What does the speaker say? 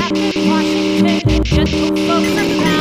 Happy Washington, gentle folks.